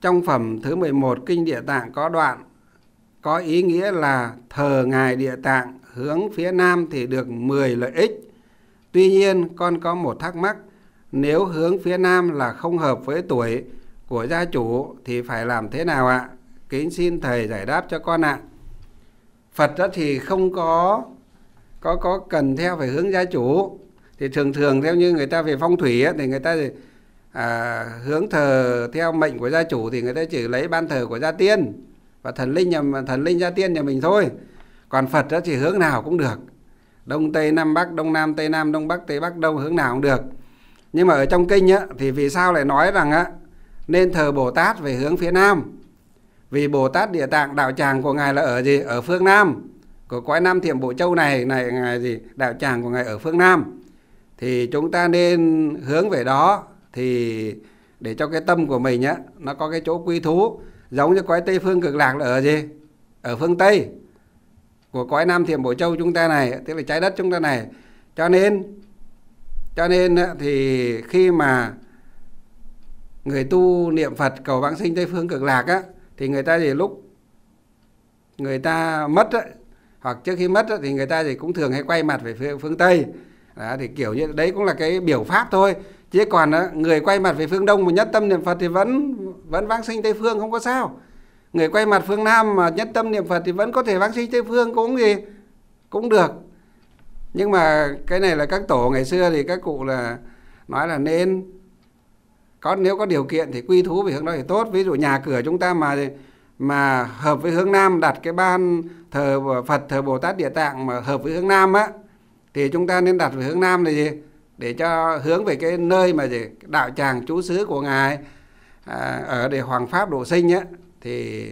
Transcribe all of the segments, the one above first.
Trong phẩm thứ 11 Kinh Địa Tạng có đoạn có ý nghĩa là thờ Ngài Địa Tạng hướng phía Nam thì được 10 lợi ích. Tuy nhiên, con có một thắc mắc, nếu hướng phía Nam là không hợp với tuổi của gia chủ thì phải làm thế nào ạ? Kính xin Thầy giải đáp cho con ạ. Phật đó thì không có cần theo phải hướng gia chủ. Thì thường theo như người ta về phong thủy ấy, thì người ta hướng thờ theo mệnh của gia chủ thì người ta chỉ lấy ban thờ của gia tiên và thần linh gia tiên nhà mình thôi. Còn Phật đó thì hướng nào cũng được, Đông Tây Nam Bắc, Đông Nam Tây Nam, Đông Bắc Tây Bắc, Đông, hướng nào cũng được. Nhưng mà ở trong kinh ấy, thì vì sao lại nói rằng ấy, nên thờ Bồ Tát về hướng phía Nam? Vì Bồ Tát Địa Tạng đạo tràng của Ngài là ở gì? Ở phương Nam. Của cõi Nam Thiệm Bộ Châu này Ngài gì? Đạo tràng của Ngài ở phương Nam. Thì chúng ta nên hướng về đó thì để cho cái tâm của mình á, nó có cái chỗ quy thú. Giống như cõi Tây Phương Cực Lạc là ở gì? Ở phương Tây. Của cõi Nam Thiệm Bộ Châu chúng ta này, tức là trái đất chúng ta này. Cho nên thì khi mà người tu niệm Phật cầu vãng sinh Tây Phương Cực Lạc á, thì người ta thì lúc người ta mất á, hoặc trước khi mất á, thì người ta thì cũng thường hay quay mặt về phương Tây. Đó, thì kiểu như đấy cũng là cái biểu pháp thôi. Chứ còn á, người quay mặt về phương Đông mà nhất tâm niệm Phật thì vẫn vãng sinh Tây Phương, không có sao. Người quay mặt phương Nam mà nhất tâm niệm Phật thì vẫn có thể vãng sinh Tây Phương cũng được. Nhưng mà cái này là các tổ ngày xưa thì các cụ là nói là nên nếu có điều kiện thì quy thú về hướng đó thì tốt. Ví dụ nhà cửa chúng ta mà hợp với hướng Nam, đặt cái ban thờ Phật, thờ Bồ Tát Địa Tạng mà hợp với hướng Nam á, thì chúng ta nên đặt về hướng Nam là gì? Để cho hướng về cái nơi mà gì? Đạo tràng trú xứ của Ngài ở để hoằng pháp độ sinh á, thì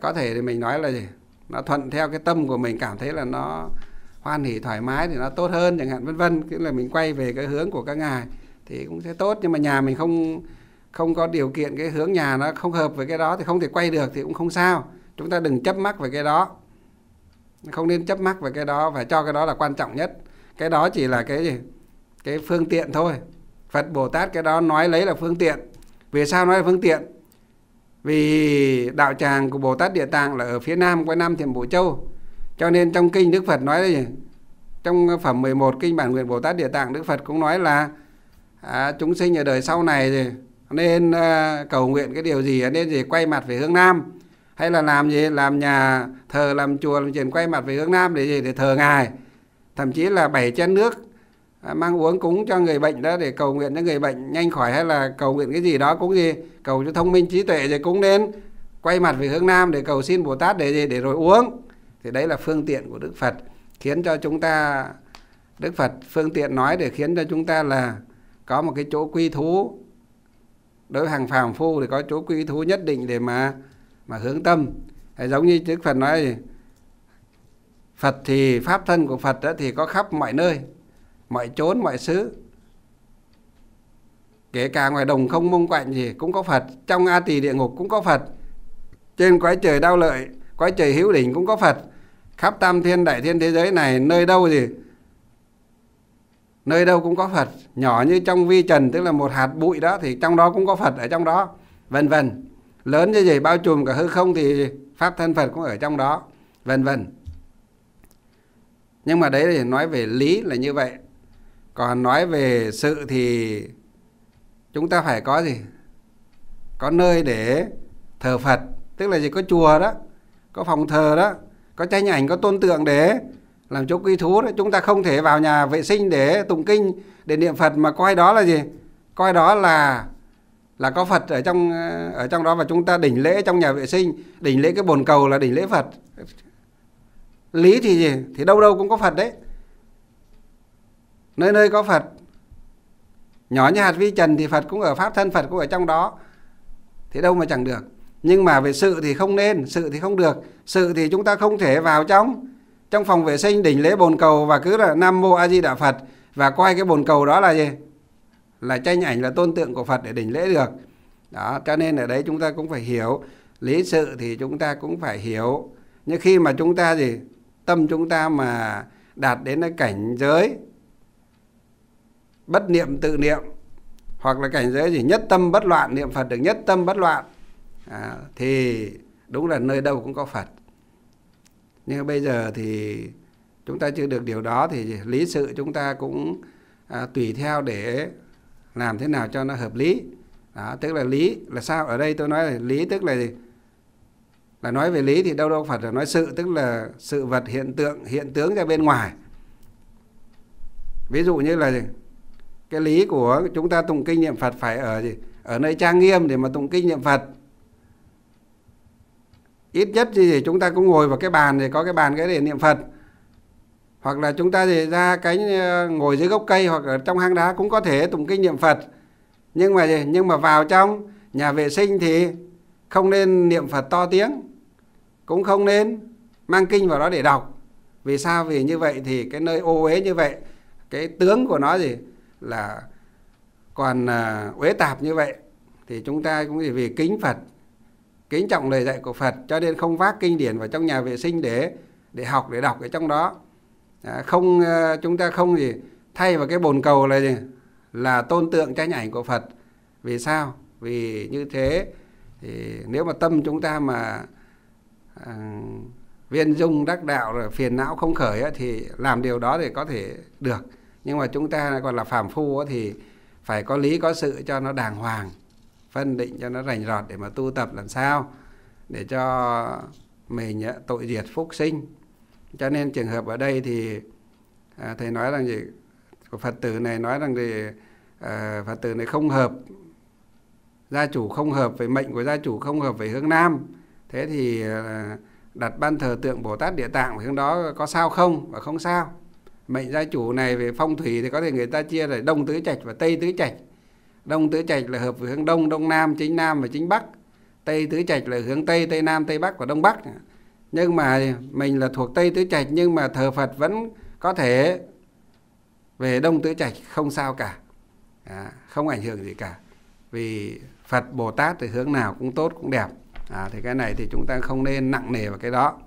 có thể thì mình nói là gì? Nó thuận theo cái tâm của mình cảm thấy là nó hoan hỉ thoải mái thì nó tốt hơn chẳng hạn, vân vân. Tức là mình quay về cái hướng của các Ngài thì cũng sẽ tốt. Nhưng mà nhà mình không có điều kiện, cái hướng nhà nó không hợp với cái đó thì không thể quay được thì cũng không sao. Chúng ta đừng chấp mắc về cái đó, không nên chấp mắc về cái đó và cho cái đó là quan trọng nhất. Cái đó chỉ là cái gì? Cái phương tiện thôi. Phật Bồ Tát cái đó nói lấy là phương tiện. Vì sao nói là phương tiện? Vì đạo tràng của Bồ Tát Địa Tạng là ở phía Nam, quanh Nam Thiểm Bộ Châu. Cho nên trong kinh Đức Phật nói gì? Trong phẩm 11 kinh bản nguyện Bồ Tát Địa Tạng, Đức Phật cũng nói là chúng sinh ở đời sau này thì nên cầu nguyện cái điều gì? Nên gì? Quay mặt về hướng Nam. Hay là làm gì? Làm nhà thờ, làm chùa, làm chuyện quay mặt về hướng Nam để gì? Để thờ Ngài. Thậm chí là 7 chén nước mang uống cúng cho người bệnh đó, để cầu nguyện cho người bệnh nhanh khỏi, hay là cầu nguyện cái gì đó cũng gì? Cầu cho thông minh trí tuệ thì cũng nên quay mặt về hướng Nam để cầu xin Bồ Tát để gì? Để rồi uống. Thì đấy là phương tiện của Đức Phật, khiến cho chúng ta Đức Phật phương tiện nói để khiến cho chúng ta là có một cái chỗ quy thú. Đối với hàng phàm phu thì có chỗ quy thú nhất định để mà hướng tâm. Giống như Đức Phật nói gì? Phật thì pháp thân của Phật đó thì có khắp mọi nơi, mọi chốn, mọi xứ. Kể cả ngoài đồng không mông quạnh gì cũng có Phật, trong A Tỳ địa ngục cũng có Phật, trên cõi trời Đao Lợi, cõi trời Hữu Đỉnh cũng có Phật. Khắp tam thiên đại thiên thế giới này, nơi đâu gì? Nơi đâu cũng có Phật, nhỏ như trong vi trần, tức là một hạt bụi đó thì trong đó cũng có Phật ở trong đó, vân vân. Lớn như vậy bao trùm cả hư không thì pháp thân Phật cũng ở trong đó, vân vân. Nhưng mà đấy thì nói về lý là như vậy. Còn nói về sự thì chúng ta phải có gì? Có nơi để thờ Phật, tức là gì? Có chùa đó, có phòng thờ đó, có tranh ảnh, có tôn tượng để làm chỗ quy thú đó. Chúng ta không thể vào nhà vệ sinh để tụng kinh, để niệm Phật mà coi đó là gì? Coi đó là có Phật ở trong đó, và chúng ta đỉnh lễ trong nhà vệ sinh, đỉnh lễ cái bồn cầu là đỉnh lễ Phật. Lý thì gì? Thì đâu đâu cũng có Phật đấy, nơi nơi có Phật. Nhỏ như hạt vi trần thì Phật cũng ở, pháp thân Phật cũng ở trong đó, thì đâu mà chẳng được. Nhưng mà về sự thì không nên, sự thì không được. Sự thì chúng ta không thể vào trong phòng vệ sinh, đỉnh lễ bồn cầu và cứ là Nam Mô A Di Đà Phật và coi cái bồn cầu đó là gì? Là tranh ảnh, là tôn tượng của Phật để đỉnh lễ được. Đó, cho nên ở đấy chúng ta cũng phải hiểu lý sự, thì chúng ta cũng phải hiểu. Nhưng khi mà chúng ta gì? Tâm chúng ta mà đạt đến cái cảnh giới bất niệm tự niệm, hoặc là cảnh giới gì? Nhất tâm bất loạn, niệm Phật được nhất tâm bất loạn, thì đúng là nơi đâu cũng có Phật. Nhưng bây giờ thì chúng ta chưa được điều đó, thì lý sự chúng ta cũng tùy theo để làm thế nào cho nó hợp lý. Đó, tức là lý là sao? Ở đây tôi nói là lý tức là nói về lý thì đâu đâu Phật, là nói sự tức là sự vật, hiện tượng, hiện tướng ra bên ngoài. Ví dụ như là gì? Cái lý của chúng ta tụng kinh niệm Phật phải ở gì? Ở nơi trang nghiêm để mà tụng kinh niệm Phật. Ít nhất thì chúng ta cũng ngồi vào cái bàn, thì có cái bàn cái để niệm Phật. Hoặc là chúng ta thì ra cái ngồi dưới gốc cây hoặc ở trong hang đá cũng có thể tụng kinh niệm Phật. Nhưng mà gì? Nhưng mà vào trong nhà vệ sinh thì không nên niệm Phật to tiếng, cũng không nên mang kinh vào đó để đọc. Vì sao? Vì như vậy thì cái nơi ô uế như vậy, cái tướng của nó gì là còn uế tạp như vậy, thì chúng ta cũng vì kính Phật, kính trọng lời dạy của Phật, cho nên không vác kinh điển vào trong nhà vệ sinh để học, để đọc ở trong đó. Không, chúng ta không gì thay vào cái bồn cầu này gì? Là tôn tượng tranh ảnh của Phật. Vì sao? Vì như thế thì nếu mà tâm chúng ta mà viên dung đắc đạo rồi phiền não không khởi ấy, thì làm điều đó thì có thể được. Nhưng mà chúng ta còn là phàm phu ấy, thì phải có lý có sự cho nó đàng hoàng, phân định cho nó rành rọt để mà tu tập làm sao để cho mình tội diệt phúc sinh. Cho nên trường hợp ở đây thì thầy nói rằng gì? Phật tử này nói rằng thì Phật tử này không hợp, gia chủ không hợp với mệnh của gia chủ, không hợp với hướng Nam. Thế thì đặt ban thờ tượng Bồ Tát Địa Tạng ở hướng đó có sao không? Và không sao. Mệnh gia chủ này về phong thủy thì có thể người ta chia là Đông Tứ Trạch và Tây Tứ Trạch. Đông Tứ Trạch là hợp với hướng Đông, Đông Nam, Chính Nam và Chính Bắc. Tây Tứ Trạch là hướng Tây, Tây Nam, Tây Bắc và Đông Bắc. Nhưng mà mình là thuộc Tây Tứ Trạch, nhưng mà thờ Phật vẫn có thể về Đông Tứ Trạch, không sao cả, không ảnh hưởng gì cả. Vì Phật Bồ Tát thì hướng nào cũng tốt, cũng đẹp. Thì cái này thì chúng ta không nên nặng nề vào cái đó.